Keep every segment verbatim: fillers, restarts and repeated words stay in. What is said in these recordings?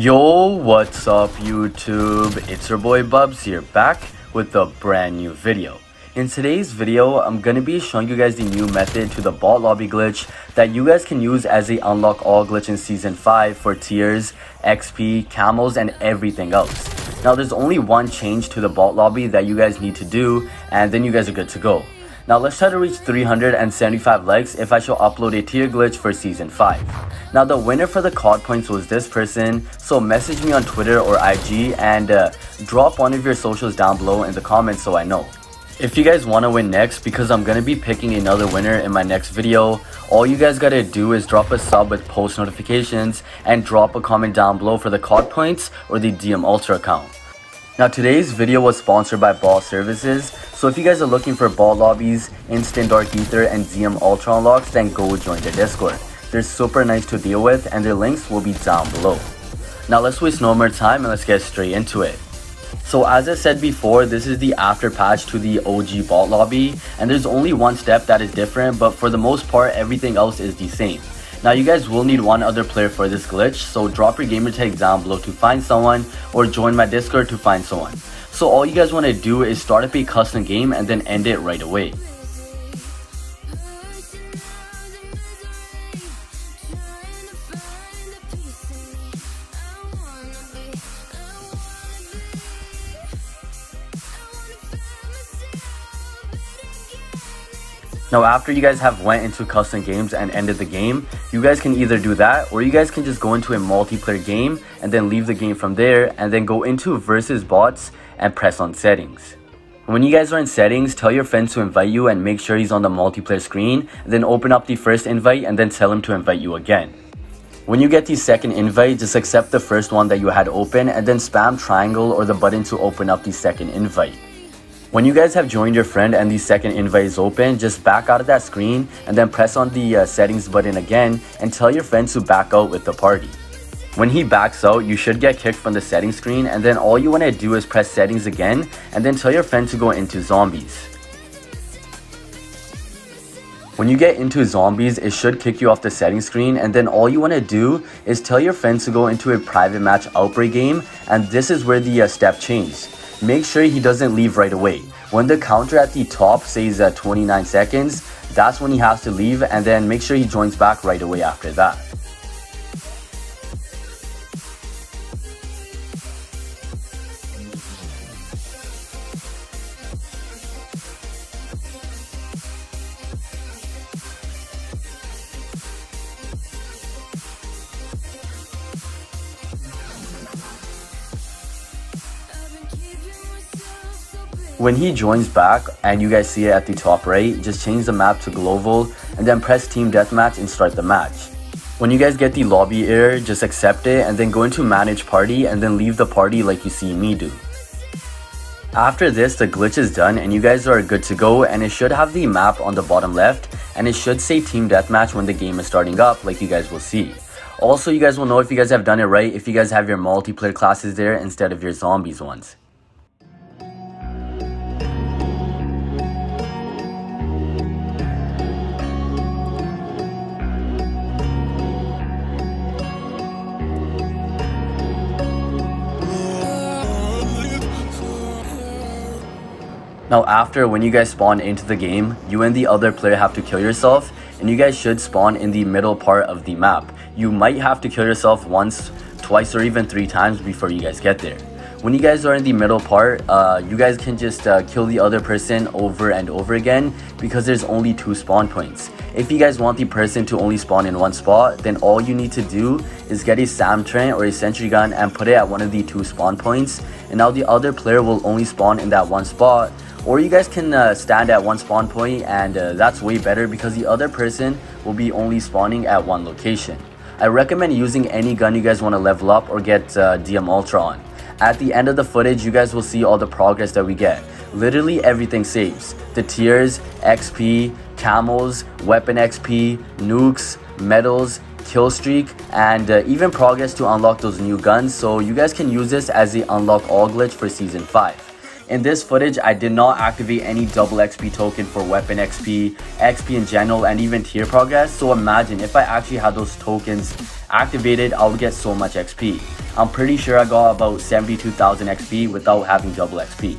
Yo, what's up YouTube? It's your boy Bubs here, back with a brand new video. In today's video, I'm gonna be showing you guys the new method to the bot lobby glitch that you guys can use as a unlock all glitch in season five for tiers, X P, camels, and everything else. Now there's only one change to the bot lobby that you guys need to do, and then you guys are good to go. Now let's try to reach three hundred seventy-five likes if I shall upload a tier glitch for season five. Now the winner for the C O D points was this person, so message me on Twitter or I G and uh, drop one of your socials down below in the comments so I know. If you guys want to win next, because I'm going to be picking another winner in my next video, all you guys got to do is drop a sub with post notifications and drop a comment down below for the C O D points or the D M Ultra account. Now today's video was sponsored by Boss Services, so if you guys are looking for bot lobbies, instant Dark Ether, and D M Ultra unlocks, then go join their Discord. They're super nice to deal with and their links will be down below. Now let's waste no more time and let's get straight into it. So as I said before, this is the after patch to the O G bot lobby, and there's only one step that is different, but for the most part everything else is the same. Now you guys will need one other player for this glitch, so drop your gamer tag down below to find someone or join my Discord to find someone. So all you guys want to do is start up a custom game and then end it right away. Now after you guys have went into custom games and ended the game, you guys can either do that or you guys can just go into a multiplayer game and then leave the game from there and then go into versus bots and press on settings. When you guys are in settings, tell your friends to invite you and make sure he's on the multiplayer screen, then open up the first invite and then tell him to invite you again. When you get the second invite, just accept the first one that you had open and then spam triangle or the button to open up the second invite. When you guys have joined your friend and the second invite is open, just back out of that screen and then press on the uh, settings button again and tell your friend to back out with the party. When he backs out, you should get kicked from the settings screen, and then all you want to do is press settings again and then tell your friend to go into zombies. When you get into zombies, it should kick you off the settings screen, and then all you want to do is tell your friends to go into a private match outbreak game, and this is where the uh, step changed. Make sure he doesn't leave right away. When the counter at the top says uh, twenty-nine seconds, that's when he has to leave, and then make sure he joins back right away after that. When he joins back and you guys see it at the top right, just change the map to global and then press team deathmatch and start the match. When you guys get the lobby error, just accept it and then go into manage party and then leave the party like you see me do. After this, the glitch is done and you guys are good to go, and it should have the map on the bottom left and it should say team deathmatch when the game is starting up, like you guys will see. Also, you guys will know if you guys have done it right if you guys have your multiplayer classes there instead of your zombies ones. Now after, when you guys spawn into the game, you and the other player have to kill yourself, and you guys should spawn in the middle part of the map. You might have to kill yourself once, twice, or even three times before you guys get there. When you guys are in the middle part, uh, you guys can just uh, kill the other person over and over again because there's only two spawn points. If you guys want the person to only spawn in one spot, then all you need to do is get a Sam Trent or a Sentry Gun and put it at one of the two spawn points, and now the other player will only spawn in that one spot. Or you guys can uh, stand at one spawn point, and uh, that's way better because the other person will be only spawning at one location. I recommend using any gun you guys want to level up or get uh, D M Ultra on. At the end of the footage, you guys will see all the progress that we get. Literally everything saves. The tiers, X P, camels, weapon X P, nukes, medals, kill streak, and uh, even progress to unlock those new guns, so you guys can use this as the unlock all glitch for season five. In this footage, I did not activate any double X P token for weapon X P, X P in general, and even tier progress. So imagine if I actually had those tokens activated, I'll get so much X P. I'm pretty sure I got about seventy-two thousand X P without having double X P.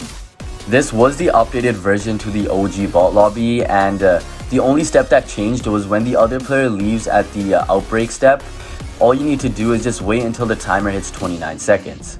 This was the updated version to the O G Vault Lobby, and uh, the only step that changed was when the other player leaves at the uh, outbreak step. All you need to do is just wait until the timer hits twenty-nine seconds.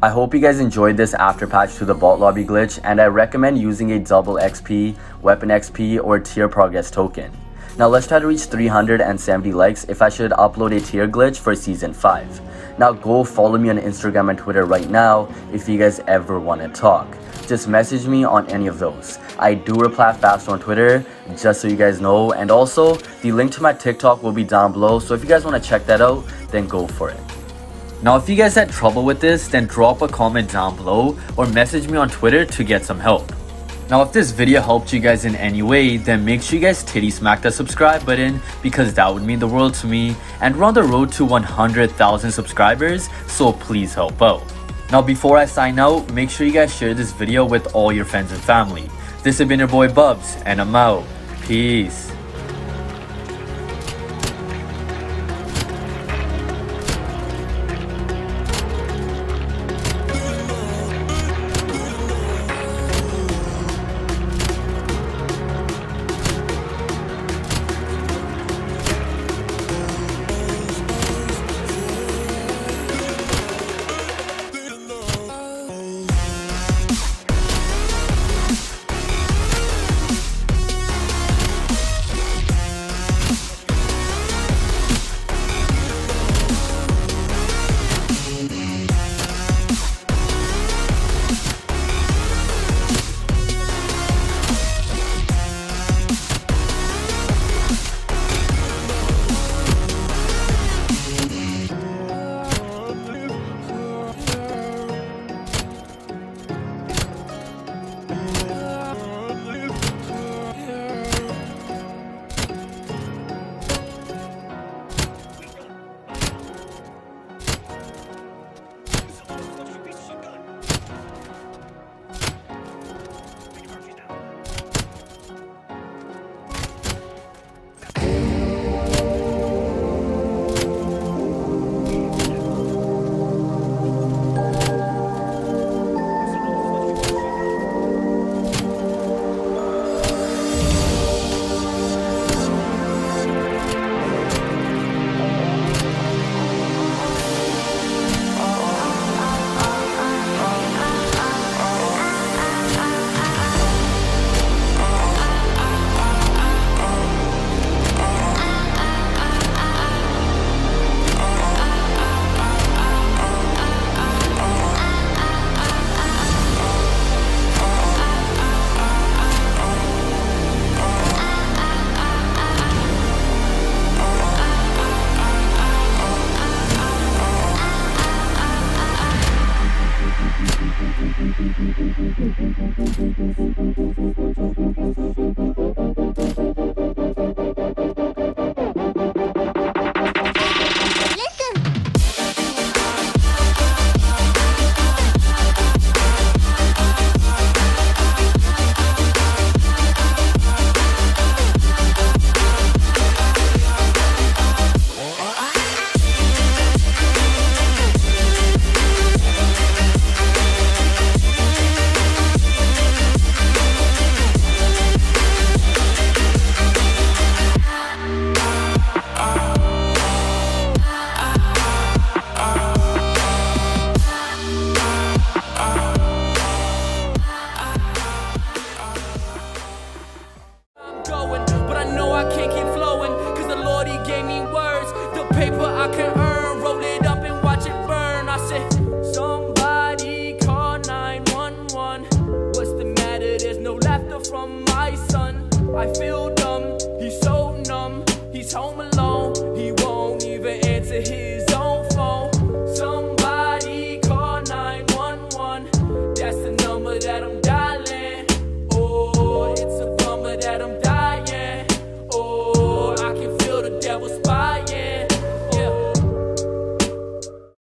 I hope you guys enjoyed this after patch to the Vault Lobby glitch, and I recommend using a double X P, weapon X P, or tier progress token. Now let's try to reach three hundred seventy likes if I should upload a tier glitch for season five. Now go follow me on Instagram and Twitter right now if you guys ever want to talk. Just message me on any of those. I do reply fast on Twitter, just so you guys know, and also the link to my TikTok will be down below, so if you guys want to check that out, then go for it. Now if you guys had trouble with this, then drop a comment down below or message me on Twitter to get some help. Now if this video helped you guys in any way, then make sure you guys titty smack that subscribe button, because that would mean the world to me, and we're on the road to one hundred thousand subscribers, so please help out. Now before I sign out, make sure you guys share this video with all your friends and family. This has been your boy Bubs, and I'm out. Peace. That I'm